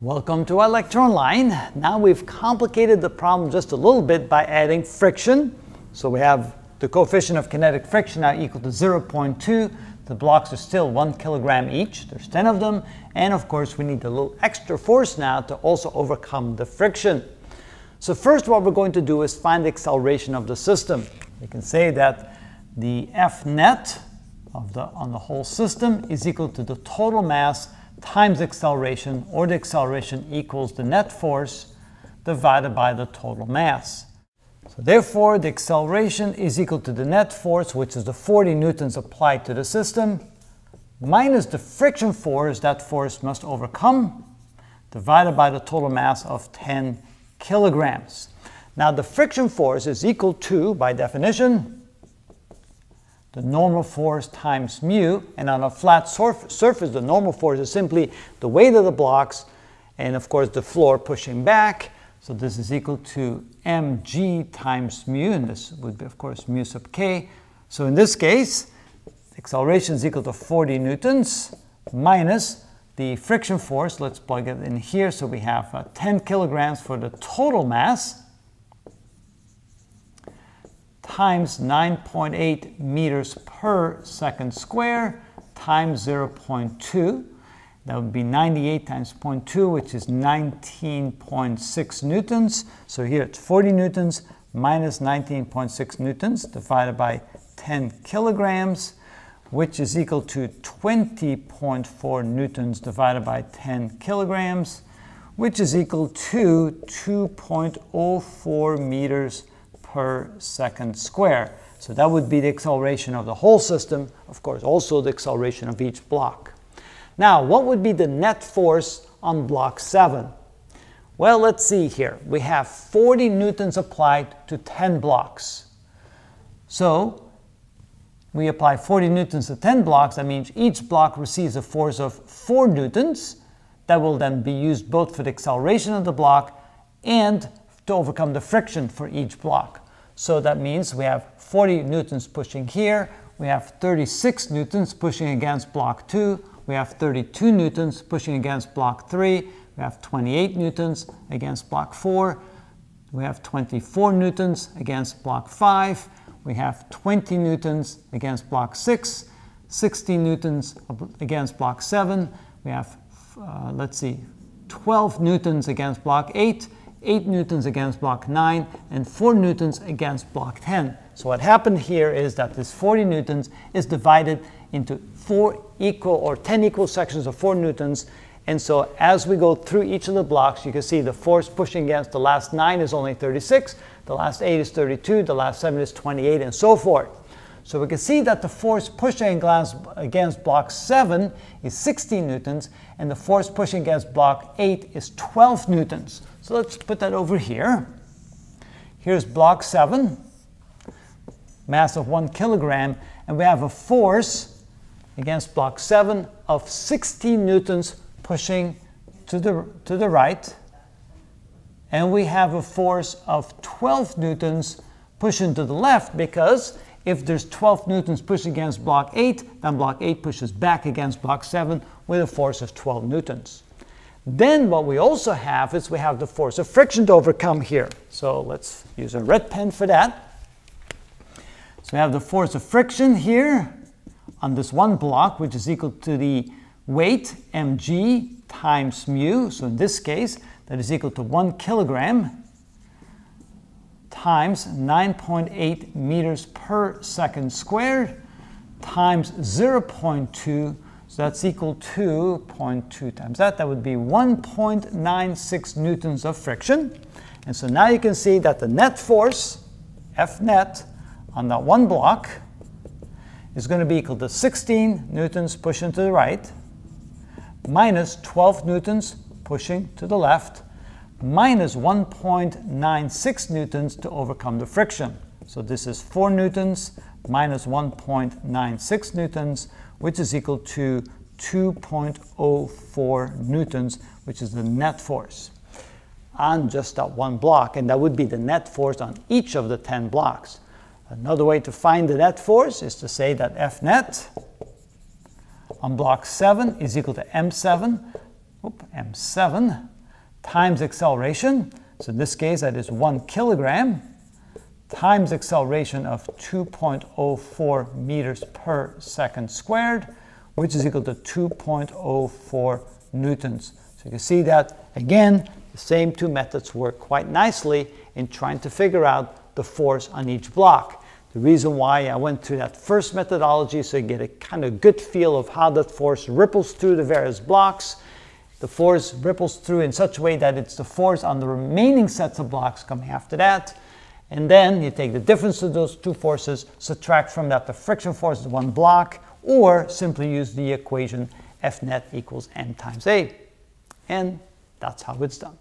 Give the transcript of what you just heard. Welcome to ElectronLine. Now we've complicated the problem just a little bit by adding friction. So we have the coefficient of kinetic friction now equal to 0.2. The blocks are still 1 kilogram each. There's 10 of them. And of course we need a little extra force now to also overcome the friction. So first what we're going to do is find the acceleration of the system. We can say that the F net on the whole system is equal to the total mass times acceleration, or the acceleration equals the net force divided by the total mass. So therefore, the acceleration is equal to the net force, which is the 40 newtons applied to the system, minus the friction force that force must overcome, divided by the total mass of 10 kilograms. Now the friction force is equal to, by definition, the normal force times mu, and on a flat surface, the normal force is simply the weight of the blocks and of course the floor pushing back. So this is equal to mg times mu, and this would be of course mu sub k. So in this case, acceleration is equal to 40 newtons minus the friction force. Let's plug it in here. So we have 10 kilograms for the total mass, times 9.8 meters per second square times 0.2. That would be 98 times 0.2, which is 19.6 newtons. So here it's 40 newtons minus 19.6 newtons divided by 10 kilograms, which is equal to 20.4 newtons divided by 10 kilograms, which is equal to 2.04 meters per second square. So that would be the acceleration of the whole system, of course also the acceleration of each block. Now what would be the net force on block 7? Well, let's see here. We have 40 newtons applied to 10 blocks. So we apply 40 newtons to 10 blocks. That means each block receives a force of 4 newtons that will then be used both for the acceleration of the block and to overcome the friction for each block. So that means we have 40 newtons pushing here, we have 36 newtons pushing against block 2, we have 32 newtons pushing against block 3, we have 28 newtons against block 4, we have 24 newtons against block 5, we have 20 newtons against block 6, 16 newtons against block 7, we have, 12 newtons against block 8, 8 newtons against block 9, and 4 newtons against block 10. So what happened here is that this 40 newtons is divided into 10 equal sections of 4 newtons. And so as we go through each of the blocks, you can see the force pushing against the last 9 is only 36, the last 8 is 32, the last 7 is 28, and so forth. So we can see that the force pushing against block 7 is 16 newtons, and the force pushing against block 8 is 12 newtons. So let's put that over here. Here's block 7, mass of 1 kilogram, and we have a force against block 7 of 16 newtons pushing to the right, and we have a force of 12 newtons pushing to the left, because if there's 12 newtons pushing against block 8, then block 8 pushes back against block 7 with a force of 12 newtons. Then what we also have is we have the force of friction to overcome here. So let's use a red pen for that. So we have the force of friction here on this one block, which is equal to the weight mg times mu. So in this case, that is equal to 1 kilogram times 9.8 meters per second squared times 0.2. So that's equal to 0.2 times that. That would be 1.96 newtons of friction. And so now you can see that the net force, F net, on that one block is going to be equal to 16 newtons pushing to the right, minus 12 newtons pushing to the left, minus 1.96 newtons to overcome the friction. So this is 4 newtons minus 1.96 newtons, which is equal to 2.04 newtons, which is the net force on just that one block, and that would be the net force on each of the 10 blocks. Another way to find the net force is to say that F net on block 7 is equal to M7 m7 times acceleration. So in this case, that is 1 kilogram times acceleration of 2.04 meters per second squared, which is equal to 2.04 newtons. So you can see that, again, the same two methods work quite nicely in trying to figure out the force on each block. The reason why I went to that first methodology is so you get a kind of good feel of how that force ripples through the various blocks. The force ripples through in such a way that it's the force on the remaining sets of blocks coming after that. And then you take the difference of those two forces, subtract from that the friction force of one block, or simply use the equation F net equals M times A. And that's how it's done.